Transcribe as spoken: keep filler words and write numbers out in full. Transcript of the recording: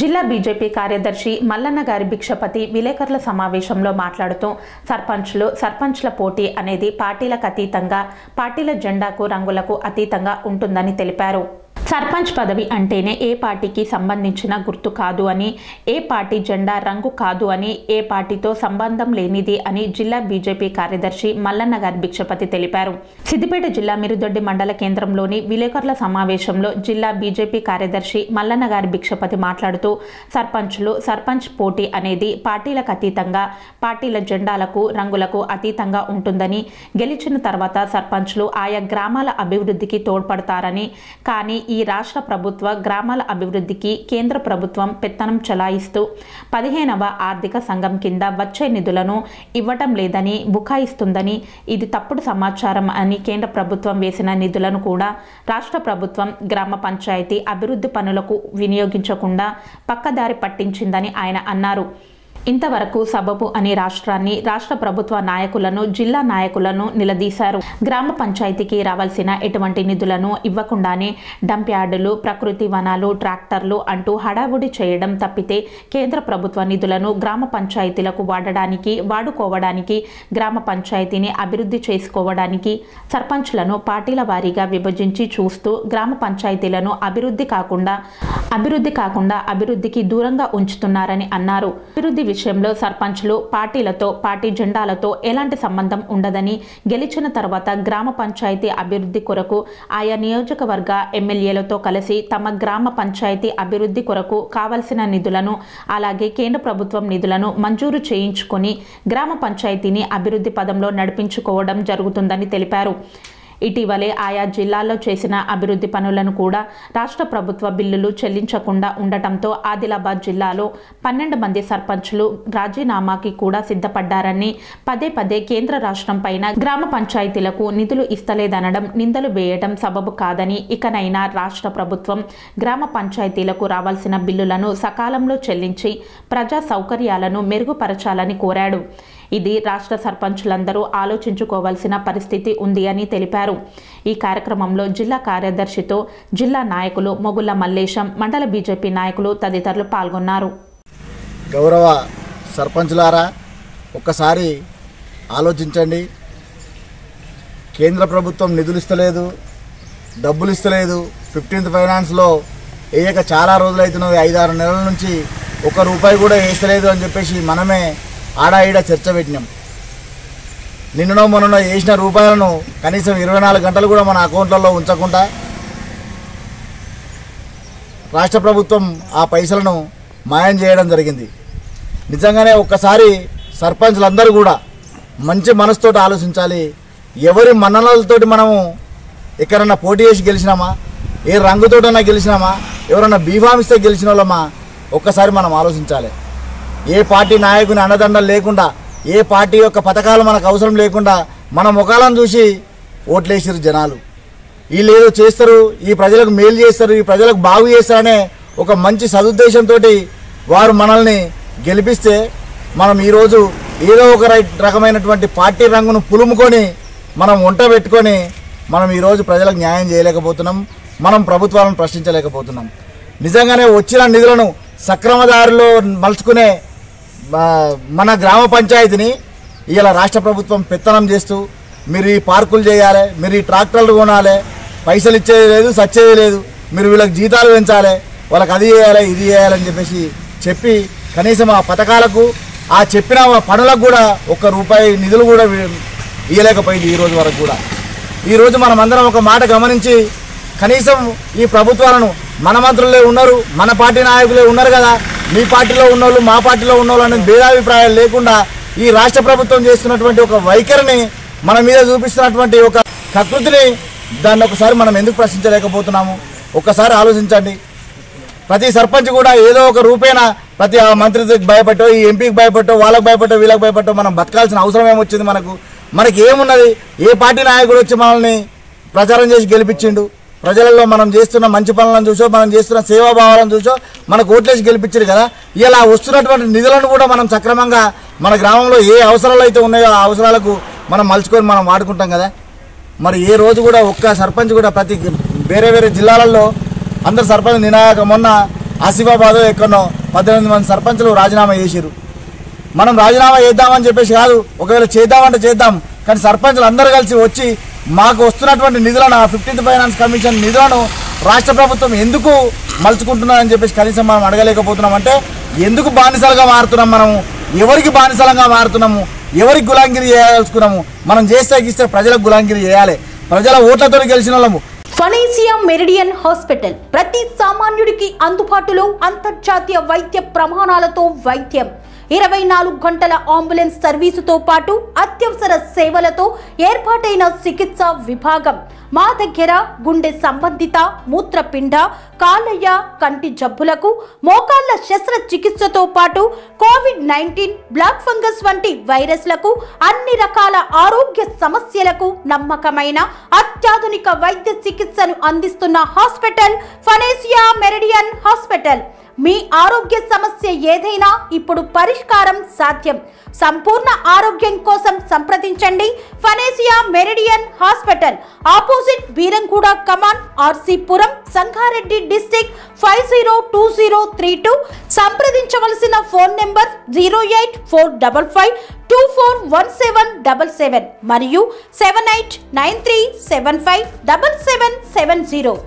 జిల్లా బీజేపీ కార్యదర్శి మల్లన్న గారి భిక్షపతి విలేకరుల సమావేశంలో మాట్లాడుతూ సర్పంచులు సర్పంచుల పోటీ అనేది పార్టీలకు అతీతంగా పార్టీల జెండాకు రంగులకు అతీతంగా ఉంటుందని తెలిపారు. సర్పంచ్ పదవి అంటేనే ఏ పార్టీకి సంబంధించిన గుర్తు కాదు అని, ఏ పార్టీ జెండా రంగు కాదు అని, ఏ పార్టీతో సంబంధం లేనిది అని జిల్లా బీజేపీ కార్యదర్శి మల్లన్న గారి భిక్షపతి తెలిపారు. సిద్దిపేట జిల్లా మిరుదొడ్డి మండల కేంద్రంలోని విలేకరుల సమావేశంలో జిల్లా బీజేపీ కార్యదర్శి మల్లన్న గారి భిక్షపతి మాట్లాడుతూ సర్పంచులు సర్పంచ్ పోటీ అనేది పార్టీలకు అతీతంగా పార్టీల జెండాలకు రంగులకు అతీతంగా ఉంటుందని, గెలిచిన తర్వాత సర్పంచులు ఆయా గ్రామాల అభివృద్ధికి తోడ్పడతారని, కానీ ఈ రాష్ట్ర ప్రభుత్వ గ్రామాల అభివృద్ధికి కేంద్ర ప్రభుత్వం పెత్తనం చలాయిస్తూ పదిహేనవ ఆర్థిక సంఘం కింద వచ్చే నిధులను ఇవ్వటం లేదని బుకాయిస్తుందని, ఇది తప్పుడు సమాచారం అని కేంద్ర ప్రభుత్వం వేసిన నిధులను కూడా రాష్ట్ర ప్రభుత్వం గ్రామ పంచాయతీ అభివృద్ధి పనులకు వినియోగించకుండా పక్కదారి పట్టించిందని ఆయన అన్నారు. ఇంతవరకు సబబు అని రాష్ట్రాన్ని, రాష్ట్ర ప్రభుత్వ నాయకులను, జిల్లా నాయకులను నిలదీశారు. గ్రామ పంచాయతీకి రావాల్సిన ఎటువంటి నిధులను ఇవ్వకుండానే డంప్ యార్డులు, ప్రకృతి వనాలు, ట్రాక్టర్లు అంటూ హడావుడి చేయడం తప్పితే కేంద్ర ప్రభుత్వ నిధులను గ్రామ పంచాయతీలకు వాడడానికి, వాడుకోవడానికి, గ్రామ పంచాయతీని అభివృద్ధి చేసుకోవడానికి, సర్పంచ్లను పార్టీల వారీగా విభజించి చూస్తూ గ్రామ పంచాయతీలను అభివృద్ధి కాకుండా అభివృద్ధి కాకుండా అభివృద్ధికి దూరంగా ఉంచుతున్నారని అన్నారు. అభివృద్ధి విషయంలో సర్పంచ్లు పార్టీలతో, పార్టీ జెండాలతో ఎలాంటి సంబంధం ఉండదని, గెలిచిన తర్వాత గ్రామ పంచాయతీ అభివృద్ధి కొరకు ఆయా నియోజకవర్గ ఎమ్మెల్యేలతో కలిసి తమ గ్రామ పంచాయతీ అభివృద్ధి కొరకు కావలసిన నిధులను, అలాగే కేంద్ర ప్రభుత్వం నిధులను మంజూరు చేయించుకొని గ్రామ పంచాయతీని అభివృద్ధి పదంలో నడిపించుకోవడం జరుగుతుందని తెలిపారు. ఇటీవలే ఆయా జిల్లాల్లో చేసిన అభివృద్ధి పనులను కూడా రాష్ట్ర ప్రభుత్వ బిల్లులు చెల్లించకుండా ఉండటంతో ఆదిలాబాద్ జిల్లాలో పన్నెండు మంది సర్పంచులు రాజీనామాకి కూడా సిద్ధపడ్డారని, పదే పదే కేంద్ర రాష్ట్రం పైన గ్రామ పంచాయతీలకు నిధులు ఇస్తలేదనడం నిందలు వేయడం సబబు కాదని, ఇకనైనా రాష్ట్ర ప్రభుత్వం గ్రామ పంచాయతీలకు రావాల్సిన బిల్లులను సకాలంలో చెల్లించి ప్రజా సౌకర్యాలను మెరుగుపరచాలని కోరాడు. ఇది రాష్ట్ర సర్పంచులందరూ ఆలోచించుకోవాల్సిన పరిస్థితి ఉంది అని తెలిపారు. ఈ కార్యక్రమంలో జిల్లా కార్యదర్శితో జిల్లా నాయకులు మొగుళ్ళ మల్లేశం, మండల బీజేపీ నాయకులు తదితరులు పాల్గొన్నారు. గౌరవ సర్పంచులారా, ఒక్కసారి ఆలోచించండి. కేంద్ర ప్రభుత్వం నిధులు ఇస్తలేదు, డబ్బులు ఇస్తలేదు. ఫిఫ్టీన్త్ ఫైనాన్స్లో వేయక చాలా రోజులు అవుతున్నది. ఐదారు నెలల నుంచి ఒక రూపాయి కూడా వేస్తలేదు అని చెప్పేసి మనమే ఆడా ఈడ చర్చ పెట్టినాం. నిన్ననో మొన్ననో వేసిన రూపాయలను కనీసం ఇరవై నాలుగు గంటలు కూడా మన అకౌంట్లలో ఉంచకుండా రాష్ట్ర ప్రభుత్వం ఆ పైసలను మాయం చేయడం జరిగింది. నిజంగానే ఒక్కసారి సర్పంచ్లందరూ కూడా మంచి మనసుతో ఆలోచించాలి. ఎవరి మన్ననలతోటి మనము ఎక్కడన్నా పోటీ చేసి గెలిచినామా, ఏ రంగుతోటైనా గెలిచినామా, ఎవరన్నా బీఫామిస్తే గెలిచిన వాళ్ళమా, ఒక్కసారి మనం ఆలోచించాలి. ఏ పార్టీ నాయకుని అండదండలు లేకుండా, ఏ పార్టీ యొక్క పథకాలు మనకు అవసరం లేకుండా మన ముఖాలను చూసి ఓట్లేసారు జనాలు. వీళ్ళు ఏదో చేస్తారు, ఈ ప్రజలకు మేలు చేస్తారు, ఈ ప్రజలకు బాగు చేస్తారనే ఒక మంచి సదుద్దేశంతో వారు మనల్ని గెలిపిస్తే మనం ఈరోజు ఏదో ఒక రకమైనటువంటి పార్టీ రంగును పులుముకొని మనం వంట పెట్టుకొని మనం ఈరోజు ప్రజలకు న్యాయం చేయలేకపోతున్నాం, మనం ప్రభుత్వాలను ప్రశ్నించలేకపోతున్నాం. నిజంగానే వచ్చిన నిధులను సక్రమదారిలో మలుచుకునే మన గ్రామ పంచాయతీని ఇలా రాష్ట్ర ప్రభుత్వం పెత్తనం చేస్తూ మీరు ఈ పార్కులు చేయాలి, మీరు ఈ ట్రాక్టర్లు కొనాలి, పైసలు ఇచ్చేది లేదు, సచ్చేది లేదు, మీరు వీళ్ళకి జీతాలు పెంచాలి, వాళ్ళకి అది చేయాలి, ఇది చేయాలని చెప్పేసి చెప్పి కనీసం ఆ పథకాలకు, ఆ చెప్పిన పనులకు కూడా ఒక్క రూపాయి నిధులు కూడా ఇవ్వలేకపోయింది. ఈరోజు వరకు కూడా ఈరోజు మనమందరం ఒక మాట గమనించి కనీసం ఈ ప్రభుత్వాలను, మన మంత్రులే ఉన్నారు, మన పార్టీ నాయకులే ఉన్నారు కదా, మీ పార్టీలో ఉన్నోళ్ళు మా పార్టీలో ఉన్నోళ్ళు అనే భేదాభిప్రాయాలు లేకుండా ఈ రాష్ట్ర ప్రభుత్వం చేస్తున్నటువంటి ఒక వైఖరిని, మన మీద చూపిస్తున్నటువంటి ఒక కకృతిని, దాన్ని ఒకసారి మనం ఎందుకు ప్రశ్నించలేకపోతున్నాము? ఒకసారి ఆలోచించండి. ప్రతి సర్పంచ్ కూడా ఏదో ఒక రూపేణ ప్రతి మంత్రికి భయపట్టో, ఈ ఎంపీకి భయపట్టో, వాళ్ళకి భయపట్టో, వీళ్ళకి భయపట్టో మనం బతకాల్సిన అవసరం ఏమొచ్చింది మనకు? మనకి ఏమున్నది? ఏ పార్టీ నాయకుడు వచ్చి మనల్ని ప్రచారం చేసి గెలిపించిండు? ప్రజలలో మనం చేస్తున్న మంచి పనులను చూసో, మనం చేస్తున్న సేవాభావాలను చూసో మనకు ఓట్లేసి గెలిపించారు కదా. ఇలా వస్తున్నటువంటి నిధులను కూడా మనం సక్రమంగా మన గ్రామంలో ఏ అవసరాలు అయితే ఉన్నాయో ఆ అవసరాలకు మనం మలుచుకొని మనం వాడుకుంటాం కదా. మరి ఏ రోజు కూడా ఒక్క సర్పంచ్ కూడా ప్రతి వేరే వేరే జిల్లాలలో అందరు సర్పంచ్ నినాక మొన్న ఆసిఫాబాద్ ఎక్కడో పద్దెనిమిది మంది సర్పంచులు రాజీనామా చేశారు. మనం రాజీనామా చేద్దామని చెప్పేసి కాదు, ఒకవేళ చేద్దామంటే చేద్దాం, కానీ సర్పంచులు అందరూ కలిసి వచ్చి మాకు వస్తున్నటువంటి నిధులను ఆ ఫిఫ్టీన్త్ ఫైనాన్స్ కమిషన్ నిధులను రాష్ట్ర ప్రభుత్వం ఎందుకు మలుచుకుంటున్నారని చెప్పేసి కనీసం మనం అడగలేకపోతున్నాం. అంటే ఎందుకు బానిసలుగా మారుతున్నాం, మనం ఎవరికి బానిసలంగా మారుతున్నాము, ఎవరికి గులాంగిరి చేయాలనుకున్నాము? మనం చేస్తే ఇస్తే ప్రజలకు గులాంగిరి చేయాలి, ప్రజల ఓట్లతో గెలిచిన వాళ్ళము. ఫనేసియా మెరిడియన్ హాస్పిటల్ ప్రతి సామాన్యుడికి అందుబాటులో అంతర్జాతీయ వైద్య ప్రమాణాలతో వైద్యం, ఇరవై నాలుగు గంటల అంబులెన్స్ సర్వీసుతో పాటు అత్యవసర సేవలతో ఏర్పాటైన చికిత్సా విభాగం. మా దగ్గర గుండె సంబంధిత, మూత్రపిండ, కాలేయ, కంటి జబ్బులకు, మోకాళ్ల శస్త్రచికిత్సతో పాటు కోవిడ్ నైన్టీన్, బ్లాక్ ఫంగస్ వంటి వైరస్లకు, అన్ని రకాల ఆరోగ్య సమస్యలకు నమ్మకమైన అత్యాధునిక వైద్య చికిత్సను అందిస్తున్న హాస్పిటల్ ఫనేసియా మెరిడియన్ హాస్పిటల్. మీ ఆరోగ్య సమస్య ఏదైనా ఇప్పుడు పరిష్కారం సాధ్యం. సంపూర్ణ ఆరోగ్యం కోసం సంప్రదించండి ఫనేసియా మెరిడియన్ హాస్పిటల్. ఆపోజిట్ బీరంగూడ కమాన్, RC Puram, Sangareddy district five zero two zero three two. సంప్రదించవలసిన phone number zero eight four double five two four one seven double seven మరియు seven eight nine three seven five double seven seven zero.